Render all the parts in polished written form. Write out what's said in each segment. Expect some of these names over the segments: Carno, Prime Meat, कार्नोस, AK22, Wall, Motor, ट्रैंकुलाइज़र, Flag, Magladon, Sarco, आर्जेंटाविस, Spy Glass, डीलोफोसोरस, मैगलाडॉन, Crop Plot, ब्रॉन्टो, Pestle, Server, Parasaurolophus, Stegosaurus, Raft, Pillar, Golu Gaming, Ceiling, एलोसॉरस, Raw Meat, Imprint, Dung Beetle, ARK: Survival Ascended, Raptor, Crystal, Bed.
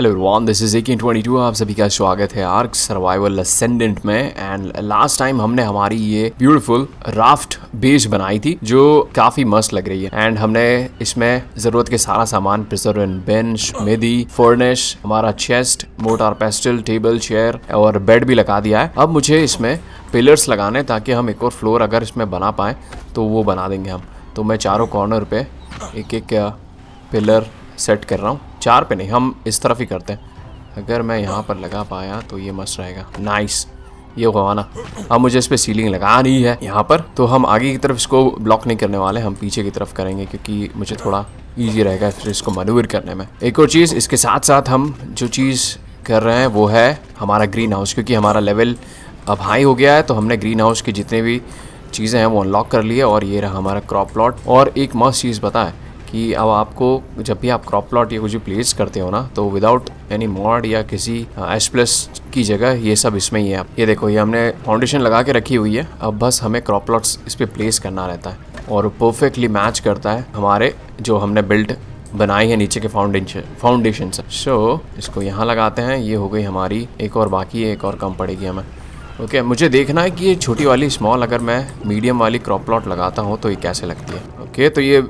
Hello everyone, this is AK22। आप सभी का स्वागत है आर्क सर्वाइवल असेंडेंट में। एंड लास्ट टाइम हमने हमारी ये ब्यूटीफुल राफ्ट बेस बनाई थी जो काफी मस्त लग रही है। एंड हमने इसमें जरूरत के सारा सामान, प्रिजर्वेंट बेंच, मेदी, फर्नेश, हमारा chest, motor, pastel, table, chair और बेड भी लगा दिया है। अब मुझे इसमें पिलर्स लगाने ताकि हम एक और फ्लोर अगर इसमें बना पाए तो वो बना देंगे हम। तो मैं चारों कॉर्नर पे एक एक पिलर सेट कर रहा हूँ। चार पे नहीं, हम इस तरफ ही करते हैं। अगर मैं यहाँ पर लगा पाया तो ये मस्त रहेगा। नाइस, ये होना। अब मुझे इस पर सीलिंग लगानी है यहाँ पर, तो हम आगे की तरफ इसको ब्लॉक नहीं करने वाले, हम पीछे की तरफ करेंगे क्योंकि मुझे थोड़ा इजी रहेगा फिर इसको मैन्यूवर करने में। एक और चीज़, इसके साथ साथ हम जो चीज़ कर रहे हैं वो है हमारा ग्रीन हाउस, क्योंकि हमारा लेवल अब हाई हो गया है। तो हमने ग्रीन हाउस की जितने भी चीज़ें हैं वो अनलॉक कर लिए और ये रहा हमारा क्रॉप प्लॉट। और एक मस्त चीज़ बताएं कि अब आपको जब भी आप क्रॉप प्लॉट या कुछ भी प्लेस करते हो ना, तो विदाउट एनी मॉड या किसी एस प्लस की जगह ये सब इसमें ही है। ये देखो, ये हमने फाउंडेशन लगा के रखी हुई है। अब बस हमें क्रॉप प्लॉट्स इस पर प्लेस करना रहता है और परफेक्टली मैच करता है हमारे जो हमने बिल्ड बनाई है नीचे के फाउंडेशन से। सो इसको यहाँ लगाते हैं। ये हो गई हमारी, एक और बाकी है, एक और कम पड़ेगी हमें। ओके, मुझे देखना है कि ये छोटी वाली स्मॉल अगर मैं मीडियम वाली क्रॉप प्लॉट लगाता हूँ तो ये कैसे लगती है। ओके, तो ये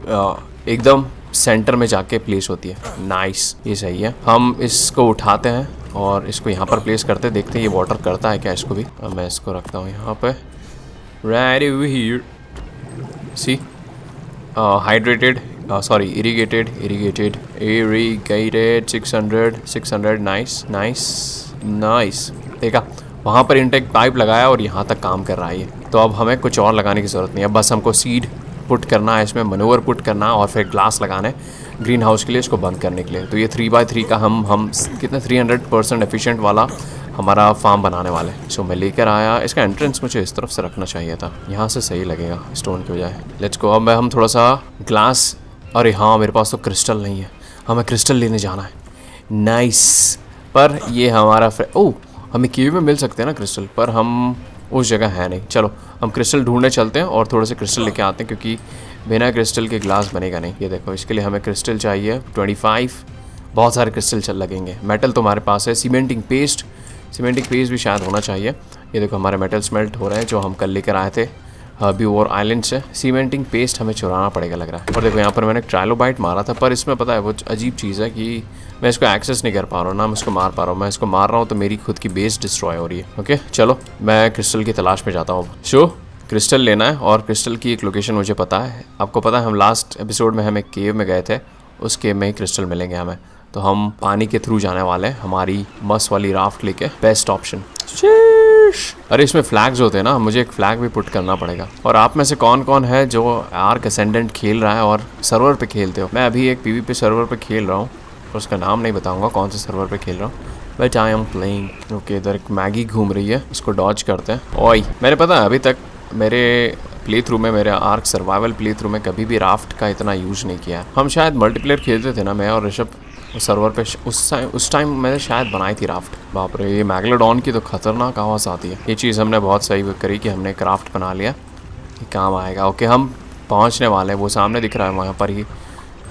एकदम सेंटर में जाके प्लेस होती है। नाइस, ये सही है। हम इसको उठाते हैं और इसको यहाँ पर प्लेस करते हैं। देखते हैं ये वाटर करता है क्या इसको भी। अब मैं इसको रखता हूँ यहाँ पे, see hydrated, sorry irrigated 600। Nice nice nice, देखा वहाँ पर इंटेक पाइप लगाया और यहाँ तक काम कर रहा है ये। तो अब हमें कुछ और लगाने की ज़रूरत नहीं है, बस हमको सीड पुट करना है इसमें, मनोवर पुट करना है और फिर ग्लास लगाना है ग्रीन हाउस के लिए, इसको बंद करने के लिए। तो ये 3x3 का हम कितना 300% एफिशिएंट वाला हमारा फार्म बनाने वाले। सो मैं लेकर आया। इसका एंट्रेंस मुझे इस तरफ से रखना चाहिए था, यहाँ से सही लगेगा स्टोन के बजाय। Let's go. अब मैं हम थोड़ा सा ग्लास, अरे हाँ मेरे पास तो क्रिस्टल नहीं है, हमें क्रिस्टल लेने जाना है। नाइस, पर ये हमारा ओह, हमें केव में मिल सकते हैं ना क्रिस्टल, पर हम उस जगह है नहीं। चलो हम क्रिस्टल ढूंढने चलते हैं और थोड़े से क्रिस्टल लेके आते हैं क्योंकि बिना क्रिस्टल के ग्लास बनेगा नहीं। ये देखो, इसके लिए हमें क्रिस्टल चाहिए 25, बहुत सारे क्रिस्टल लगेंगे। मेटल तो हमारे पास है, सीमेंटिंग पेस्ट भी शायद होना चाहिए। ये देखो हमारे मेटल स्मेल्ट हो रहे हैं जो हम कल लेकर आए थे डोर आइलैंड से। सीमेंटिंग पेस्ट हमें चुराना पड़ेगा लग रहा है। और देखो यहाँ पर मैंने ट्राइलोबाइट मारा था, पर इसमें पता है वो अजीब चीज़ है कि मैं इसको एक्सेस नहीं कर पा रहा हूँ, ना मैं इसको मार पा रहा हूँ। मैं इसको मार रहा हूँ तो मेरी खुद की बेस डिस्ट्रॉय हो रही है। ओके, चलो मैं क्रिस्टल की तलाश में जाता हूँ। सो क्रिस्टल लेना है और क्रिस्टल की एक लोकेशन मुझे पता है। आपको पता है हम लास्ट एपिसोड में हम एक केव में गए थे, उस केव में ही क्रिस्टल मिलेंगे हमें। तो हम पानी के थ्रू जाने वाले हैं हमारी मस्त वाली राफ्ट लेके, बेस्ट ऑप्शन। अरे इसमें फ्लैग्स होते हैं ना, मुझे एक फ्लैग भी पुट करना पड़ेगा। और आप में से कौन कौन है जो आर्क असेंडेंट खेल रहा है और सर्वर पे खेलते हो? मैं अभी एक PvP सर्वर पे खेल रहा हूँ, तो उसका नाम नहीं बताऊँगा कौन से सर्वर पे खेल रहा हूँ, but I am playing. Okay, इधर एक मैगी घूम रही है, उसको डॉच करते हैं। ओए, मैंने पता है अभी तक मेरे प्ले थ्रू में, मेरे आर्क सर्वाइवल प्ले थ्रू में कभी भी राफ्ट का इतना यूज नहीं किया। हम शायद मल्टीप्लेयर खेलते थे ना, मैं और ऋषभ सर्वर पे, उस टाइम मैंने शायद बनाई थी राफ्ट। बाप रे, ये मैगलाडॉन की तो खतरनाक आवाज़ आती है। ये चीज़ हमने बहुत सही करी कि हमने एक राफ्ट बना लिया, काम आएगा। ओके, हम पहुंचने वाले हैं, वो सामने दिख रहा है वहाँ पर ही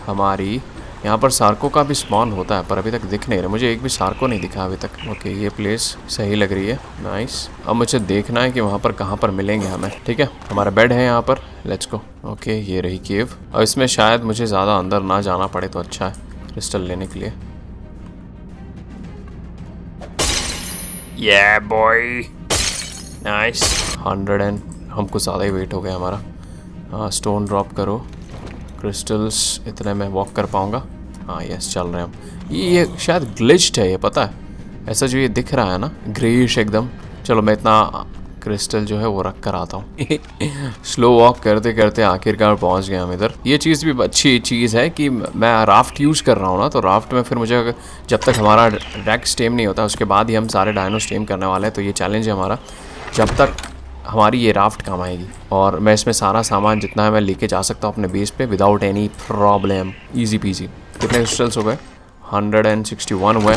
हमारी। यहाँ पर सार्को का भी स्पॉन होता है पर अभी तक दिख नहीं रहा, मुझे एक भी सार्को नहीं दिखा अभी तक। ओके, ये प्लेस सही लग रही है। नाइस, अब मुझे देखना है कि वहाँ पर कहाँ पर मिलेंगे हमें। ठीक है, हमारा बेड है यहाँ पर, लेट्स गो। ओके, ये रही केव। अब इसमें शायद मुझे ज़्यादा अंदर ना जाना पड़े तो अच्छा है क्रिस्टल लेने के लिए। Yeah boy, nice, 100 एंड हमको ज़्यादा ही वेट हो गया हमारा। हाँ, स्टोन ड्रॉप करो, क्रिस्टल्स इतने में वॉक कर पाऊँगा। हाँ यस, चल रहे हैं हम। ये शायद ग्लिच्ड है, ये पता है, ऐसा जो ये दिख रहा है ना ग्रेश एकदम। चलो मैं इतना क्रिस्टल जो है वो रख कर आता हूँ। स्लो वॉक करते करते आखिरकार पहुँच गए हम इधर। ये चीज़ भी अच्छी चीज़ है कि मैं राफ्ट यूज़ कर रहा हूँ ना, तो राफ्ट में फिर मुझे जब तक हमारा रैक स्टेम नहीं होता उसके बाद ही हम सारे डायनो स्टेम करने वाले हैं। तो ये चैलेंज है हमारा जब तक हमारी ये राफ्ट काम आएगी। और मैं इसमें सारा सामान जितना है मैं लेके जा सकता हूँ अपने बेस पे without any problem, easy peasy. कितने क्रिस्टल्स हो गए? 161 हुए।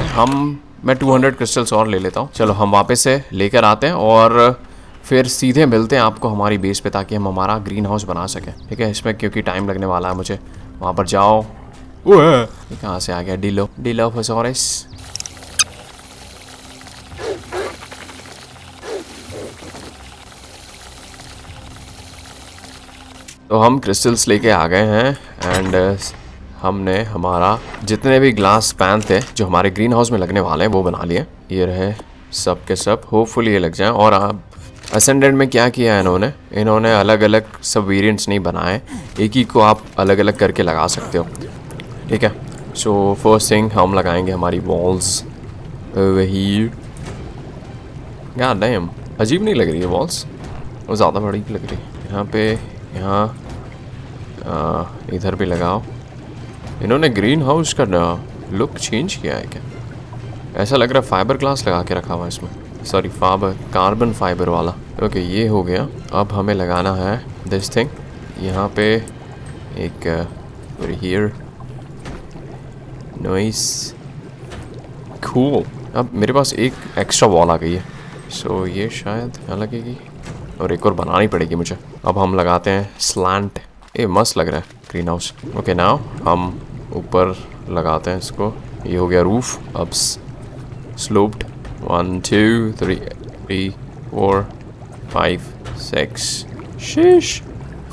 मैं 200 क्रिस्टल्स और ले लेता हूँ। चलो हम वापस से लेकर आते हैं और फिर सीधे मिलते हैं आपको हमारी बेस पे, ताकि हम हमारा ग्रीन हाउस बना सकें। ठीक है, इसमें क्योंकि टाइम लगने वाला है मुझे। वहाँ पर जाओ। कहाँ से आ गया? डीलो, डीलोफोसोरस। तो हम क्रिस्टल्स लेके आ गए हैं एंड हमने हमारा जितने भी ग्लास पैन थे जो हमारे ग्रीन हाउस में लगने वाले हैं वो बना लिए। ये रहे सब के सब, होपफुली ये लग जाए। और आप असेंडेंट में क्या किया है इन्होंने, अलग अलग सब वेरियंट्स नहीं बनाए, एक ही को आप अलग अलग करके लगा सकते हो। ठीक है, सो फर्स्ट थिंग हम लगाएंगे हमारी वॉल्स। वही यार डैम अजीब नहीं लग रही है वॉल्स, वो ज़्यादा बड़ी लग रही है। यहाँ पे इधर भी लगाओ। इन्होंने ग्रीन हाउस का लुक चेंज किया है क्या? ऐसा लग रहा है फाइबर ग्लास लगा के रखा हुआ है इसमें, सॉरी फाइबर, कार्बन फाइबर वाला। ओके, ये हो गया। अब हमें लगाना है दिस थिंग। यहाँ पे एक हियर नॉइस कूल। अब मेरे पास एक एक्स्ट्रा वॉल आ गई है, सो ये शायद यहाँ लगेगी और एक और बनानी पड़ेगी मुझे। अब हम लगाते हैं स्लैंट। ये मस्त लग रहा है ग्रीन हाउस। ओके नाउ हम ऊपर लगाते हैं इसको। ये हो गया रूफ। अब स्लोप्ड 1 2 3 4 5 6 शीश।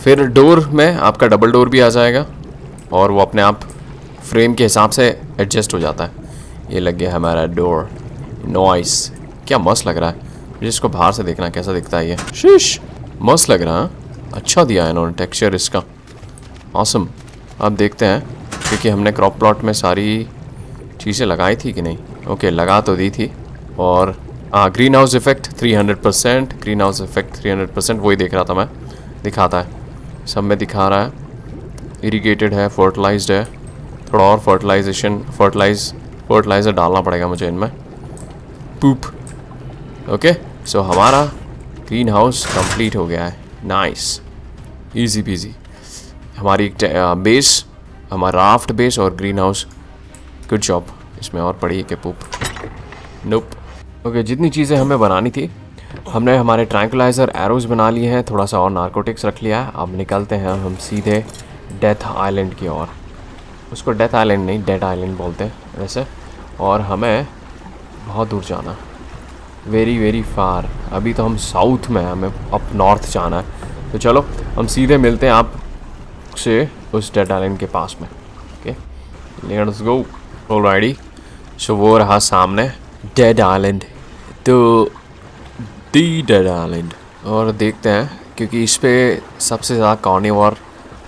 फिर डोर में आपका डबल डोर भी आ जाएगा और वो अपने आप फ्रेम के हिसाब से एडजस्ट हो जाता है। ये लग गया हमारा डोर। नॉइस, क्या मस्त लग रहा है। इसको बाहर से देखना कैसा दिखता है। ये शीश मस्त लग रहा है, अच्छा दिया है इन्होंने टेक्सचर इसका, ऑसम। आप देखते हैं क्योंकि हमने क्रॉप प्लॉट में सारी चीज़ें लगाई थी कि नहीं। ओके, लगा तो दी थी। और green house effect 300%, green house effect 300%, वही देख रहा था मैं। दिखाता है सब में, दिखा रहा है। इरीगेटेड है, फर्टिलाइज्ड है, थोड़ा और फर्टिलाइज़र डालना पड़ेगा मुझे इनमें, पूप। ओके, सो हमारा ग्रीन हाउस कंप्लीट हो गया है। Nice, easy peasy. हमारी बेस, हमारा राफ्ट बेस और ग्रीन हाउस, गुड जॉब। इसमें और पड़ी है कि पुप, नोप। ओके, जितनी चीज़ें हमें बनानी थी हमने, हमारे ट्रैंकुलाइज़र एरोज बना लिए हैं, थोड़ा सा और नार्कोटिक्स रख लिया है। अब निकलते हैं हम सीधे डेथ आइलैंड की ओर। उसको डेथ आइलैंड नहीं, डेड आइलैंड बोलते हैं वैसे। और हमें बहुत दूर जाना है, वेरी वेरी फार। अभी तो हम साउथ में हैं, हमें अप नॉर्थ जाना है। तो चलो हम सीधे मिलते हैं आप से उस डेड आइलैंड के पास में। Okay, let's go. Alrighty, so वो रहा सामने डेड आइलैंड, तो दी डेड आइलैंड। और देखते हैं क्योंकि इस पर सबसे ज़्यादा कार्निवोर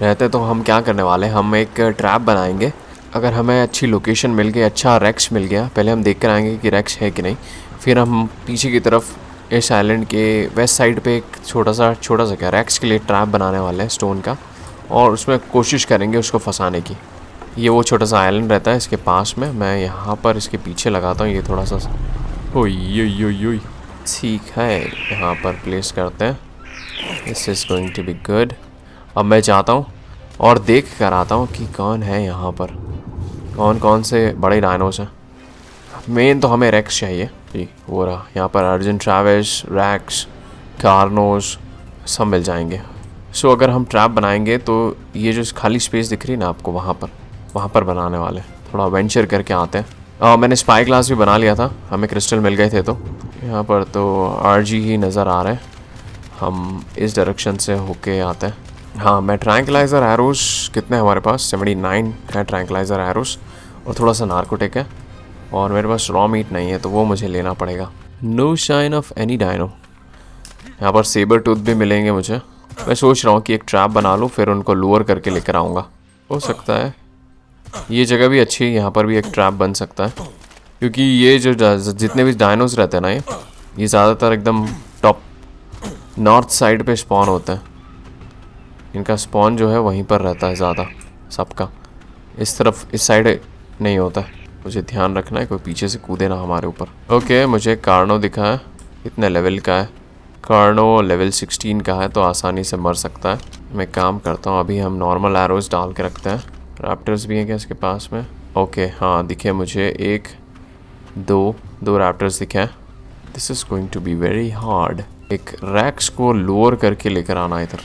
रहते, तो हम क्या करने वाले हैं, हम एक ट्रैप बनाएंगे। अगर हमें अच्छी लोकेशन मिल गई, अच्छा रेक्स मिल गया, पहले हम देख कर आएंगे कि रेक्स है कि नहीं, फिर हम पीछे की तरफ इस आइलैंड के वेस्ट साइड पे एक छोटा सा क्या रैक्स के लिए ट्रैप बनाने वाले हैं स्टोन का, और उसमें कोशिश करेंगे उसको फंसाने की। ये वो छोटा सा आइलैंड रहता है इसके पास में। मैं यहाँ पर इसके पीछे लगाता हूँ, ये थोड़ा सा ओई, ठीक है, यहाँ पर प्लेस करते हैं। This is going to be good. अब मैं जाता हूँ और देख कर आता हूँ कि कौन है यहाँ पर, कौन कौन से बड़े डायनोस हैं। मेन तो हमें रैक्स चाहिए, ठीक वो रहा। यहाँ पर आर्जेंटाविस, रैक्स, कार्नोस सब मिल जाएंगे। सो अगर हम ट्रैप बनाएंगे तो ये जो खाली स्पेस दिख रही है ना आपको, वहाँ पर बनाने वाले। थोड़ा वेंचर करके आते हैं। मैंने स्पाई ग्लास भी बना लिया था, हमें क्रिस्टल मिल गए थे। तो यहाँ पर तो आरजी ही नज़र आ रहे हैं, हम इस डायरेक्शन से होके आते हैं। हाँ, मैं ट्रैंकुलाइज़र एरोस कितने हमारे पास, 79 है ट्रैंकुलाइज़र एरोस, और थोड़ा सा नार्कोटिक है, और मेरे पास रॉ मीट नहीं है तो वो मुझे लेना पड़ेगा। No sign of any dino. यहाँ पर सेबर टूथ भी मिलेंगे मुझे। मैं सोच रहा हूँ कि एक ट्रैप बना लूँ, फिर उनको लोअर करके लेकर आऊँगा। हो सकता है ये जगह भी अच्छी है, यहाँ पर भी एक ट्रैप बन सकता है, क्योंकि ये जो जितने भी डायनोस रहते हैं ना, ये ज़्यादातर एकदम टॉप नॉर्थ साइड पे स्पॉन होते हैं। इनका स्पॉन जो है वहीं पर रहता है ज़्यादा, सबका इस तरफ, इस साइड नहीं होता है। मुझे ध्यान रखना है कोई पीछे से कूदे ना हमारे ऊपर। ओके, मुझे कार्नो दिखा है, कितने लेवल का है कार्नो, लेवल 16 का है, तो आसानी से मर सकता है। मैं काम करता हूँ, अभी हम नॉर्मल एरोज डाल के रखते हैं। रैप्टर्स भी हैं क्या इसके पास में? ओके, हाँ दिखे मुझे, एक दो रैप्टर्स दिखे। This is going to be very hard. एक रैक्स को लोअर करके लेकर आना इधर।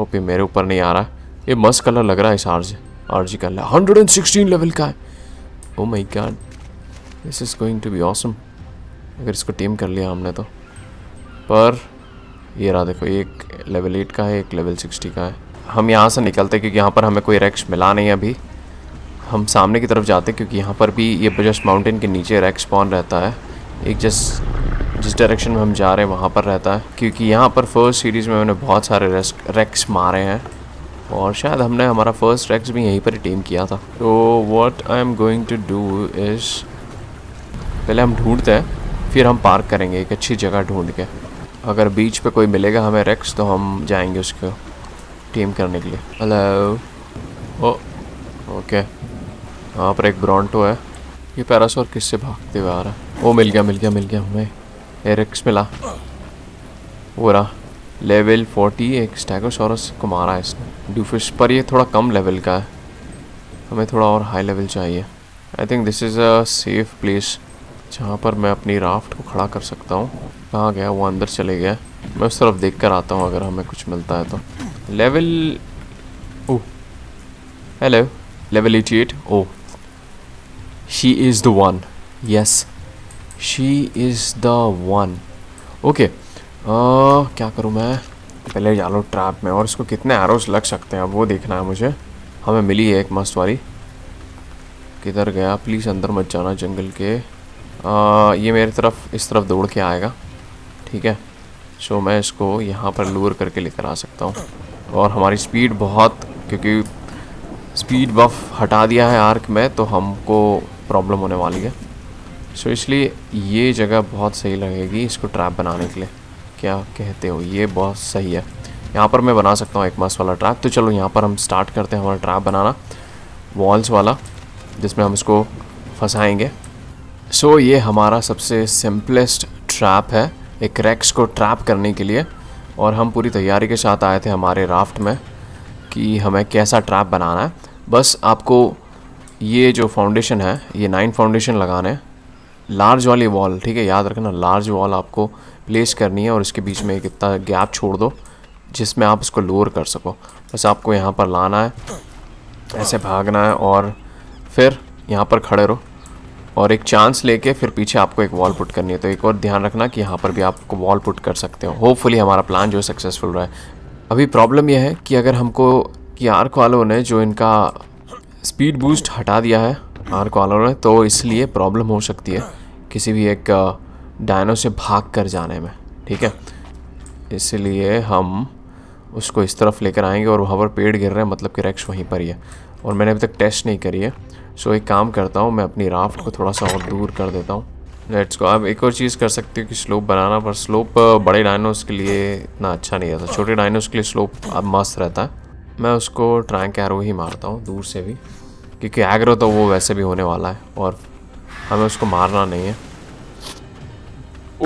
ओके, मेरे ऊपर नहीं आ रहा। ये मस्त कलर लग रहा है इस आरजी का, 116 लेवल का है। Oh my god, this is going to be awesome अगर इसको टीम कर लिया हमने तो। पर ये रहा देखो, एक लेवल 8 का है, एक लेवल 60 का है। हम यहाँ से निकलते क्योंकि यहाँ पर हमें कोई रैक्स मिला नहीं अभी। हम सामने की तरफ जाते क्योंकि यहाँ पर भी ये जस्ट माउंटेन के नीचे रैक्स स्पॉन रहता है, एक जिस डायरेक्शन में हम जा रहे हैं वहाँ पर रहता है। क्योंकि यहाँ पर फर्स्ट सीरीज़ में मैंने बहुत सारे रैक्स मारे हैं और शायद हमने हमारा फर्स्ट रैक्स भी यहीं पर टीम किया था। तो what I am going to do is पहले हम ढूंढते हैं, फिर हम पार्क करेंगे एक अच्छी जगह ढूंढ के। अगर बीच पे कोई मिलेगा हमें रैक्स तो हम जाएंगे उसको टीम करने के लिए। हेलो, ओके, यहाँ पर एक ब्रॉन्टो है। ये पैरासोर किससे भागते हुए आ रहा है? वो मिल गया हमें, एरेक्स मिला। वो रहा लेवल 40, एक स्टैगोसोरस को मारा है इसने डूफिश पर। ये थोड़ा कम लेवल का है, हमें थोड़ा और हाई लेवल चाहिए। I think this is a safe place जहाँ पर मैं अपनी राफ्ट को खड़ा कर सकता हूँ। कहाँ गया वो? अंदर चले गया। मैं उस तरफ देख कर आता हूँ अगर हमें कुछ मिलता है तो। Level oh hello level 88। Oh she is the one, yes she is the one. Okay क्या करूँ मैं? पहले जा लो ट्रैप में और इसको कितने एरोस लग सकते हैं अब वो देखना है मुझे। हमें मिली है एक मस्त वाली। किधर गया? प्लीज़ अंदर मत जाना जंगल के। ये मेरे तरफ इस तरफ दौड़ के आएगा, ठीक है। सो मैं इसको यहाँ पर लूर करके लेकर आ सकता हूँ। और हमारी स्पीड बहुत, क्योंकि स्पीड बफ हटा दिया है आर्क में तो हमको प्रॉब्लम होने वाली है। सो इसलिए ये जगह बहुत सही लगेगी इसको ट्रैप बनाने के लिए। क्या कहते हो? ये बहुत सही है, यहाँ पर मैं बना सकता हूँ एक मस्त वाला ट्रैप। तो चलो यहाँ पर हम स्टार्ट करते हैं हमारा ट्रैप बनाना, वॉल्स वाला, जिसमें हम इसको फंसाएंगे। सो ये हमारा सबसे सिंपलेस्ट ट्रैप है एक रैक्स को ट्रैप करने के लिए। और हम पूरी तैयारी के साथ आए थे हमारे राफ्ट में कि हमें कैसा ट्रैप बनाना है। बस आपको ये जो फाउंडेशन है, ये 9 फाउंडेशन लगाने हैं, लार्ज वाली वॉल, ठीक है, याद रखना। लार्ज वॉल आपको प्लेस करनी है और इसके बीच में एक इतना गैप छोड़ दो जिसमें आप इसको लोअर कर सको। बस आपको यहाँ पर लाना है, ऐसे भागना है और फिर यहाँ पर खड़े रहो और एक चांस लेके फिर पीछे आपको एक वॉल पुट करनी है। तो एक और ध्यान रखना कि यहाँ पर भी आपको वॉल पुट कर सकते हो। होपफुली हमारा प्लान जो सक्सेसफुल रहा है। अभी प्रॉब्लम यह है कि अगर हमको कि आर्क वालों ने जो इनका स्पीड बूस्ट हटा दिया है आर्क वालों ने, तो इसलिए प्रॉब्लम हो सकती है किसी भी एक डायनो से भाग कर जाने में, ठीक है। इसलिए हम उसको इस तरफ लेकर आएंगे और वहाँ पर पेड़ गिर रहे हैं, मतलब कि रैक्स वहीं पर ही है और मैंने अभी तक टेस्ट नहीं करी है। सो एक काम करता हूँ, मैं अपनी राफ्ट को थोड़ा सा और दूर कर देता हूँ। Let's go. अब एक और चीज़ कर सकती हूँ कि स्लोप बनाना, पर स्लोप बड़े डायनोस के लिए इतना अच्छा नहीं रहता, छोटे डायनोस के लिए स्लोप अब मस्त रहता है। मैं उसको ट्रैंक एरो ही मारता हूँ दूर से भी, क्योंकि एग्रो तो वो वैसे भी होने वाला है और हमें उसको मारना नहीं है।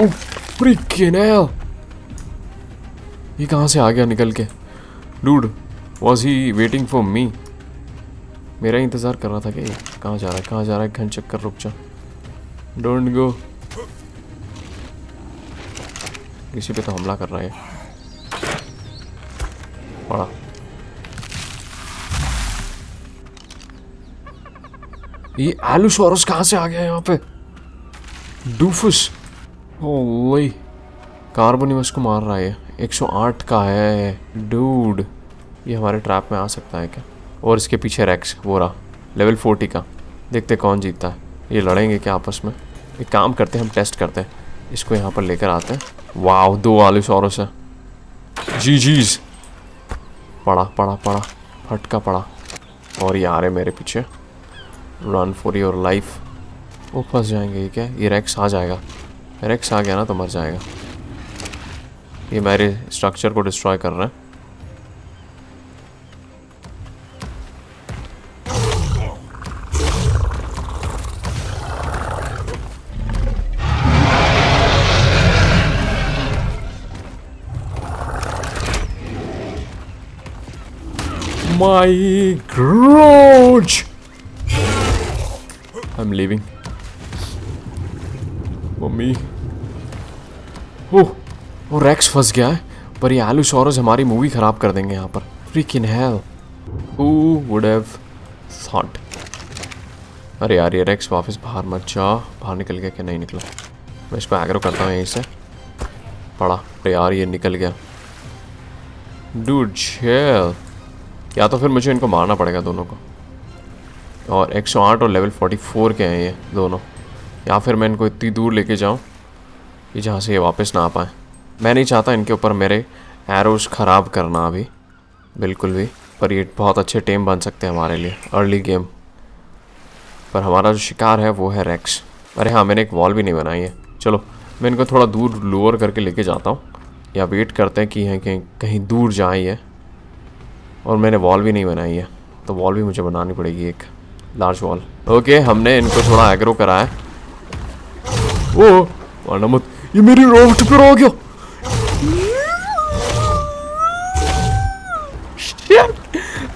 ओह फ्रिकिंग हेल, ये कहाँ से आ गया निकल के? Dude was he waiting for me? मेरा इंतज़ार कर रहा था कि कहाँ जा रहा है, कहाँ जा रहा है? घन चक्कर, रुक जा, डोंट गो। किसी पे तो हमला कर रहा है, बड़ा ये एलोसोरस कहाँ से आ गया यहाँ पे? डूफस ओह, कार्बोनिमस को मार रहा है। 108 का है डूड। ये हमारे ट्रैप में आ सकता है क्या? और इसके पीछे रैक्स, वो रहा लेवल 40 का। देखते कौन जीतता है, ये लड़ेंगे क्या आपस में? एक काम करते हैं, हम टेस्ट करते हैं, इसको यहाँ पर लेकर आते हैं। वाह, 2 एलोसोरस है। जी जीज, पड़ा पड़ा पड़ा, फटका पड़ा। और ये आ रहे मेरे पीछे, रन फॉर योर लाइफ। वो फंस जाएंगे। ये क्या? ये रैक्स आ जाएगा, रैक्स आ गया ना तो मर जाएगा। ये मेरे स्ट्रक्चर को डिस्ट्रॉय कर रहे हैं। My grudge. I'm leaving. मम्मी, वो रैक्स फंस गया है, पर ये एलोसोरस हमारी मूवी खराब कर देंगे यहाँ पर। Freaking hell, who would have thought? अरे यार, ये रैक्स वापस बाहर मत जा। बाहर निकल गया क्या? नहीं निकला। मैं इसको एग्रो करता हूँ यहीं से। पड़ा। अरे यार, ये निकल गया। Dude chill. या तो फिर मुझे इनको मारना पड़ेगा दोनों को। और 108 और लेवल 44 के हैं ये दोनों। या फिर मैं इनको इतनी दूर लेके जाऊं कि जहाँ से ये वापस ना आ पाएँ। मैं नहीं चाहता इनके ऊपर मेरे एरोज ख़राब करना अभी बिल्कुल भी। पर ये बहुत अच्छे टीम बन सकते हैं हमारे लिए अर्ली गेम। पर हमारा जो शिकार है वो है रेक्स। अरे हाँ, मैंने एक वॉल भी नहीं बनाई है। चलो मैं इनको थोड़ा दूर लोअर करके लेके जाता हूँ, या वेट करते हैं कि हैं कहीं दूर जाए ये। और मैंने वॉल भी नहीं बनाई है, तो वॉल भी मुझे बनानी पड़ेगी, एक लार्ज वॉल। ओके, हमने इनको थोड़ा एग्रो कराया। ओह वरना मत, ये मेरी राफ्ट पर आ गया।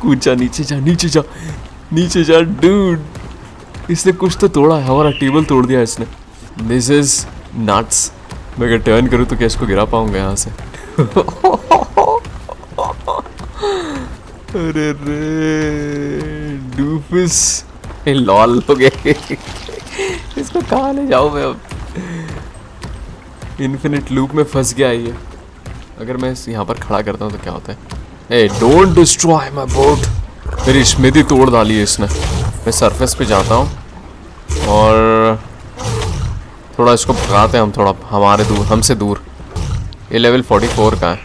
कूद जा, नीचे जा, नीचे जा, नीचे जा डूड। इसने कुछ तो तोड़ा है, हमारा टेबल तोड़ दिया इसने। This is nuts. मैं अगर टर्न करूँ तो क्या इसको गिरा पाऊंगा यहाँ से? अरे रे डूफिस, लॉल हो गए। इसको कहाँ ले जाऊँ मैं अब? इन्फिनिट लूप में फंस गया ये। अगर मैं यहाँ पर खड़ा करता हूँ तो क्या होता है? ए डोंट डिस्ट्रॉय माय बोट। मेरी स्मृति तोड़ डाली है इसने। मैं सरफेस पे जाता हूँ और थोड़ा इसको भगाते हैं हम, थोड़ा हमारे दूर, हमसे दूर। ये लेवल 44 का है।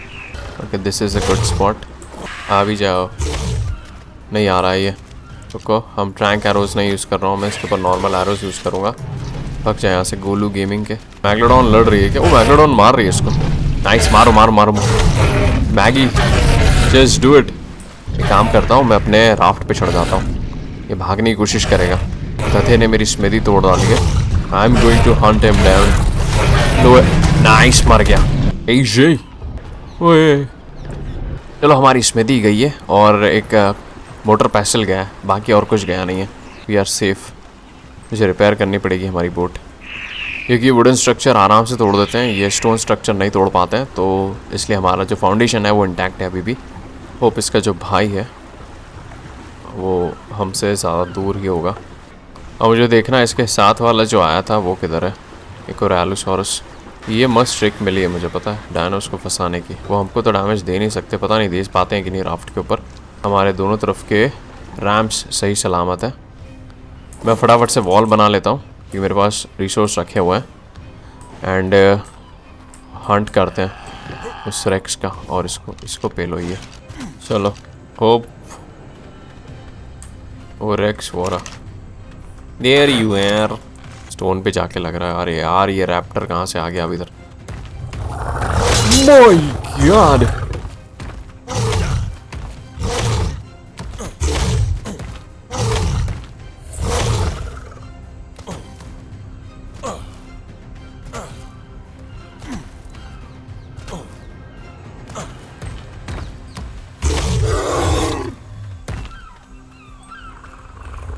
Okay, this is a good spot. आ भी जाओ। नहीं आ रहा है ये, रुको। हम ट्रैंक एरोज नहीं यूज़ कर रहा हूँ मैं, इसके ऊपर नॉर्मल एरोज यूज़ करूँगा। पक जाए यहाँ से गोलू गेमिंग के। मैग्लाडॉन लड़ रही है क्या? वो मैग्लाडॉन मार रही है इसको। नाइस, मारो मारो मारो मैगी, जस्ट डू इट। एक काम करता हूँ, मैं अपने राफ्ट पे चढ़ जाता हूँ। ये भागने की कोशिश करेगा। गधे ने मेरी स्मृति तोड़ डाली है। I am going to hunt him down. Nice, मर गया। ए चलो, हमारी स्मृति गई है और एक मोटर पेस्टल गया है, बाकी और कुछ गया नहीं है। We are safe. मुझे रिपेयर करनी पड़ेगी हमारी बोट, क्योंकि वुडन स्ट्रक्चर आराम से तोड़ देते हैं, ये स्टोन स्ट्रक्चर नहीं तोड़ पाते हैं। तो इसलिए हमारा जो फाउंडेशन है वो इंटैक्ट है अभी भी। होप इसका जो भाई है वो हमसे ज़्यादा दूर ही होगा। और मुझे देखना है इसके साथ वाला जो आया था वो किधर है। एक और एलोसॉरस। ये मस्त ट्रिक मिली है मुझे, पता है, डायनोस को फंसाने की। वो हमको तो डैमेज दे नहीं सकते, पता नहीं दे पाते हैं कि नहीं। राफ्ट के ऊपर हमारे दोनों तरफ के रैम्प्स सही सलामत है। मैं फटाफट से वॉल बना लेता हूँ क्योंकि मेरे पास रिसोर्स रखे हुए हैं। एंड हंट करते हैं उस रेक्स का। और इसको पेलो ये। चलो होप वो रेक्स वोरा देयर यू आर। स्टोन पे जाके लग रहा है। अरे यार, ये रैप्टर कहाँ से आ गया अब इधर? माय गॉड,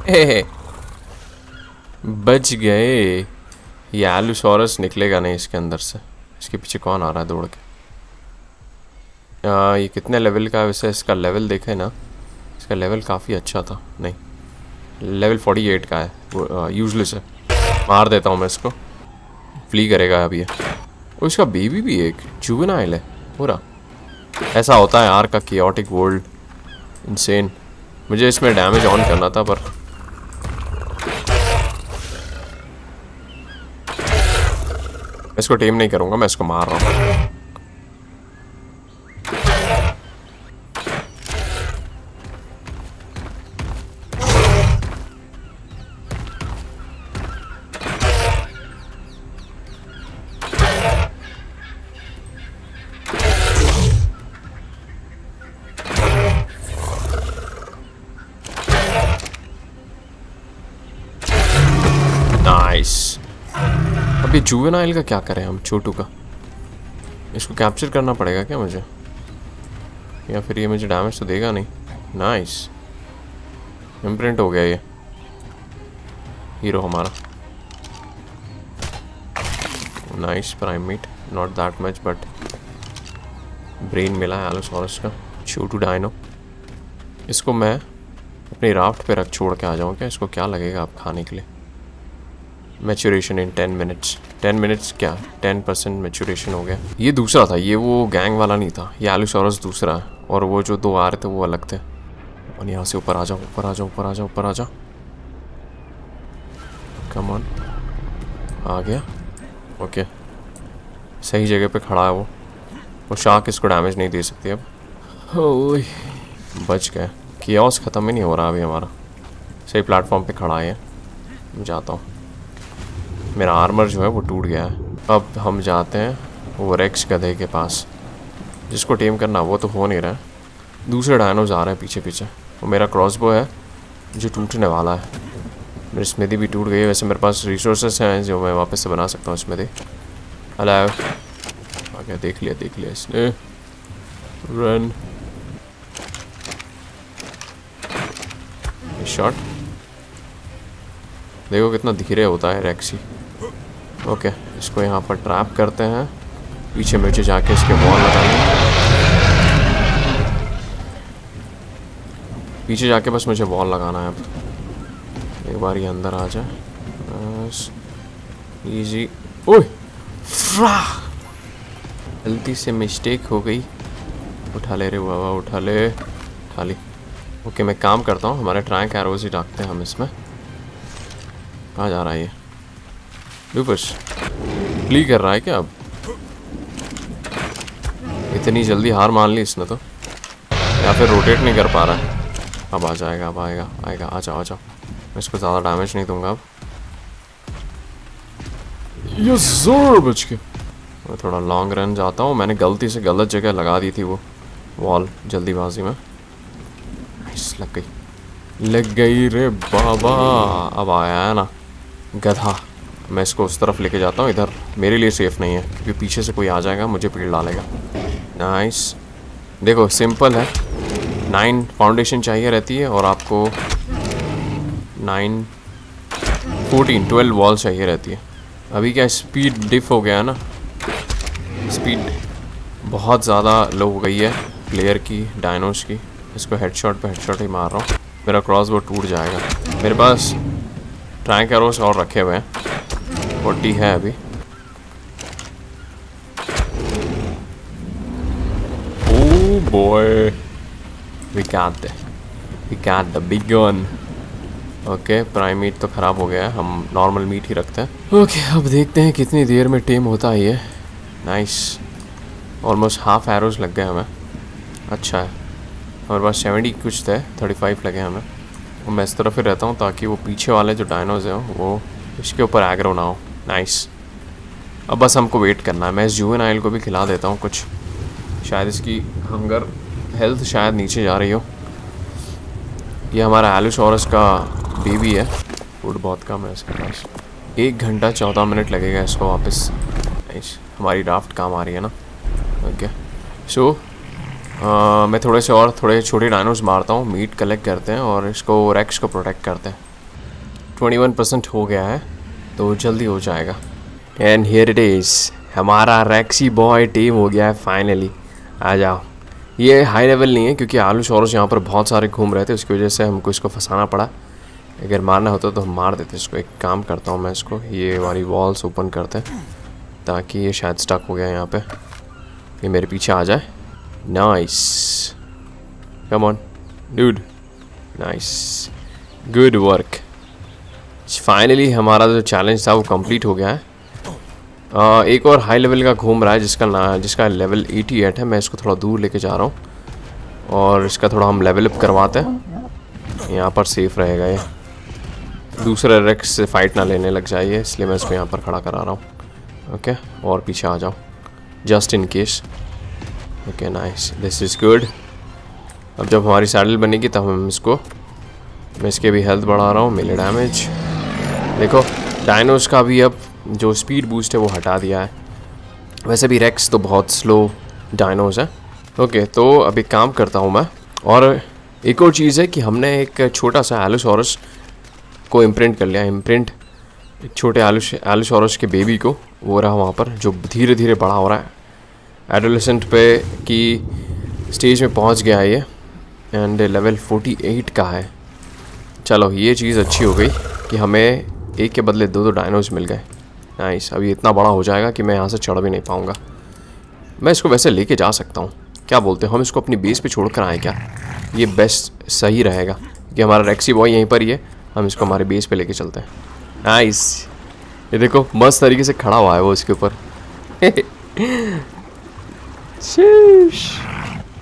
हे बच गए। ये एलोसॉरस निकलेगा नहीं इसके अंदर से। इसके पीछे कौन आ रहा है दौड़ के? ये कितने लेवल का है वैसे? इसका लेवल देखे ना, इसका लेवल काफ़ी अच्छा था। नहीं, लेवल 48 का है वो। यूजलेस है, मार देता हूँ मैं इसको। फ्ली करेगा अब ये। और इसका बेबी भी एक जुवेनाइल है पूरा। ऐसा होता है आर्क का कैओटिक वर्ल्ड। इनसेन। मुझे इसमें डैमेज ऑन करना था पर मैं इसको टेम नहीं करूंगा, मैं इसको मार रहा हूं। नाइस। अभी जुवेनाइल का क्या करें हम? छोटू का इसको कैप्चर करना पड़ेगा क्या मुझे? या फिर ये मुझे डैमेज तो देगा नहीं। नाइस, इम्प्रिंट हो गया ये हीरो हमारा। Nice, prime meat, not that much but brain मिला है एलोसॉरस का। छोटू डायनो। इसको मैं अपनी राफ्ट पे रख छोड़ के आ जाऊँ क्या? इसको क्या लगेगा आप खाने के लिए? मैचुरेशन इन 10 मिनट्स। 10 मिनट्स क्या? 10% मैचुरेशन हो गया। ये दूसरा था, ये वो गैंग वाला नहीं था। ये एलोसॉरस दूसरा है। और वो जो दो आ रहे थे वो अलग थे। और यहाँ से ऊपर आ जाओ, ऊपर आ जाओ, ऊपर आ जाओ, ऊपर आ जाओ। कम ऑन, आ गया। ओके, सही जगह पे खड़ा है वो। शार्क इसको डैमेज नहीं दे सकती अब। ओह, बच गए। कियोस ख़त्म ही नहीं हो रहा अभी हमारा। सही प्लेटफॉर्म पे खड़ा है। मैं जाता हूँ, मेरा आर्मर जो है वो टूट गया है। अब हम जाते हैं वो रेक्स गधे के पास जिसको टेम करना, वो तो हो नहीं रहा है। दूसरे डायनोज आ रहे हैं पीछे पीछे। वो मेरा क्रॉसबो है जो टूटने वाला है। मेरी स्मृति भी टूट गई है। वैसे मेरे पास रिसोर्सेस हैं जो मैं वापस से बना सकता हूँ स्मृति। अलाइव आ गया, देख लिया इसने। Run shot. देखो कितना धीरे होता है रेक्सी। ओके, इसको यहाँ पर ट्रैप करते हैं। पीछे मुझे जाके इसके वॉल लगाना, पीछे जाके बस मुझे वॉल लगाना है। अब एक बार ये अंदर आ जाए, इजी। ओह, गलती से मिस्टेक हो गई। उठा ले रे बाबा, उठा ले, उठा ली। ओके, मैं काम करता हूँ। हमारे ट्रैंक एरोज ही डाकते हैं हम इसमें। कहाँ जा रहा है ये? लूपस प्ली कर रहा है क्या? अब इतनी जल्दी हार मान ली इसने तो, या फिर रोटेट नहीं कर पा रहा है। अब आ जाएगा, अब आएगा, आएगा। आ जाओ, आ जाओ। मैं इसको ज़्यादा डैमेज नहीं दूंगा अब। ये जोर बच के मैं थोड़ा लॉन्ग रन जाता हूँ। मैंने गलती से गलत जगह लगा दी थी वो वॉल जल्दीबाजी में। लग गई, लग गई रे बाबा। अब आया है ना गधा। मैं इसको उस तरफ लेके जाता हूँ। इधर मेरे लिए सेफ़ नहीं है क्योंकि पीछे से कोई आ जाएगा, मुझे पेड़ डालेगा। नाइस। देखो सिंपल है। 9 फाउंडेशन चाहिए रहती है और आपको 12 वॉल चाहिए रहती है। अभी क्या स्पीड डिफ हो गया है ना, स्पीड बहुत ज़्यादा लो हो गई है प्लेयर की, डायनोस की। इसको हेडशॉट पे हेडशॉट ही मार रहा हूँ। मेरा क्रॉस वो टूट जाएगा। मेरे पास ट्रैंक एरोस और रखे हुए हैं, 40 है अभी। Oh boy, we got the big one. Okay, prime meat तो ख़राब हो गया है, हम नॉर्मल मीट ही रखते हैं। ओके, अब देखते हैं कितनी देर में टेम होता है ये। नाइस, ऑलमोस्ट हाफ एरोस लग गए हमें। अच्छा है, हमारे पास 70 कुछ थे, 35 लगे हमें। और मैं इस तरफ ही रहता हूँ ताकि वो पीछे वाले जो डायनोज हैं वो इसके ऊपर एग्रो ना हो। नाइस। अब बस हमको वेट करना है। मैं इस जुवेनाइल को भी खिला देता हूँ कुछ, शायद इसकी हंगर हेल्थ शायद नीचे जा रही हो। ये हमारा एलोसॉरस का बेबी है। फूड बहुत कम है इसके पास। 1 घंटा 14 मिनट लगेगा इसको वापस। नाइस, हमारी राफ्ट काम आ रही है ना। ओके, सो मैं थोड़े से और थोड़े छोटे डायनोस मारता हूँ, मीट कलेक्ट करते हैं और इसको रेक्स को प्रोटेक्ट करते हैं। 21% हो गया है तो जल्दी हो जाएगा। एंड हियर इट इज़, हमारा रेक्सी बॉय टीम हो गया है फाइनली। आ जाओ। ये हाई लेवल नहीं है क्योंकि एलोसॉरस यहाँ पर बहुत सारे घूम रहे थे, उसकी वजह से हमको इसको फंसाना पड़ा। अगर मारना होता तो हम मार देते इसको। एक काम करता हूँ मैं, इसको ये वाली वॉल्स ओपन करते हैं ताकि ये शायद स्टक हो गया यहाँ पर, ये मेरे पीछे आ जाए। Nice, come on, dude, nice, good work. Finally हमारा जो चैलेंज था वो कंप्लीट हो गया है। एक और हाई लेवल का घूम रहा है जिसका लेवल 88 है। मैं इसको थोड़ा दूर लेके जा रहा हूँ और इसका थोड़ा हम लेवल अप करवाते हैं। यहाँ पर सेफ रहेगा ये, दूसरे रेक्स से फाइट ना लेने लग जाइए, इसलिए मैं इसको यहाँ पर खड़ा करा रहा हूँ। ओके, और पीछे आ जाओ just in case. Okay, nice, this is good. अब जब हमारी सैडल बनेगी तब हम इसको, मैं इसके भी हेल्थ बढ़ा रहा हूँ, मिले डैमेज। देखो डायनोस का भी अब जो स्पीड बूस्ट है वो हटा दिया है। वैसे भी रेक्स तो बहुत स्लो डायनोस है। ओके, तो अभी काम करता हूँ मैं। और एक और चीज़ है कि हमने एक छोटा सा एलोसॉरस को इम्प्रिंट कर लिया। इम्प्रिंट एक छोटे एलोसॉरस के बेबी को, वो रहा वहाँ पर जो धीरे धीरे बड़ा हो रहा है। एडोलेसेंट पे की स्टेज में पहुंच गया है ये, एंड लेवल 48 का है। चलो, ये चीज़ अच्छी हो गई कि हमें एक के बदले 2-2 डायनोस मिल गए। नाइस, अब ये इतना बड़ा हो जाएगा कि मैं यहाँ से चढ़ भी नहीं पाऊँगा। मैं इसको वैसे लेके जा सकता हूँ, क्या बोलते हो? हम इसको अपनी बेस पे छोड़ कर आए क्या? ये बेस्ट सही रहेगा कि हमारा रेक्सी बॉय यहीं पर ही है। हम इसको हमारे बेस पे लेके चलते हैं। नाइस, ये देखो मस्त तरीके से खड़ा हुआ है वो इसके ऊपर।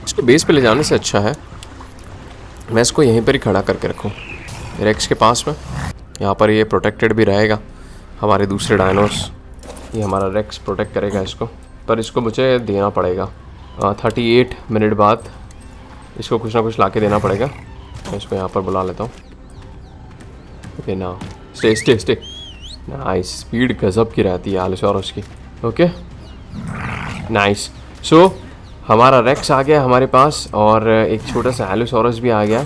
इसको बेस पे ले जाने से अच्छा है मैं इसको यहीं पर ही खड़ा करके रखूँ रेक्स के पास में। यहाँ पर ये प्रोटेक्टेड भी रहेगा, हमारे दूसरे डायनोस, ये हमारा रेक्स प्रोटेक्ट करेगा इसको। पर इसको मुझे देना पड़ेगा 38 मिनट बाद, इसको कुछ ना कुछ लाके देना पड़ेगा। मैं इसको यहाँ पर बुला लेता हूँ। ओके ना, stay stay stay. Nice, speed गजब की रहती है एलोसॉरस की। ओके नाइस, सो हमारा रेक्स आ गया हमारे पास और एक छोटा सा एलोसॉरस भी आ गया।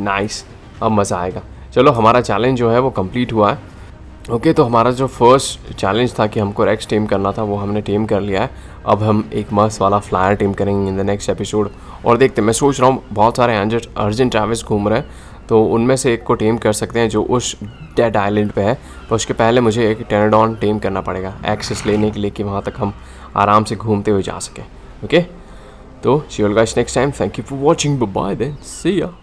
नाइस, अब मज़ा आएगा। चलो हमारा चैलेंज जो है वो कंप्लीट हुआ है। ओके तो हमारा जो फर्स्ट चैलेंज था कि हमको रेक्स टीम करना था वो हमने टीम कर लिया है। अब हम एक मस्त वाला फ्लायर टीम करेंगे इन द नेक्स्ट एपिसोड। और देखते हैं, मैं सोच रहा हूँ बहुत सारे अर्जेंटाविस घूम रहे हैं तो उनमें से एक को टीम कर सकते हैं जो उस डेड आइलैंड पे है। पर उसके पहले मुझे एक टेराडॉन टीम करना पड़ेगा एक्सेस लेने के लिए कि वहाँ तक हम आराम से घूमते हुए जा सकें। ओके तो see you guys next time. Thank you for watching, bye bye then, see या।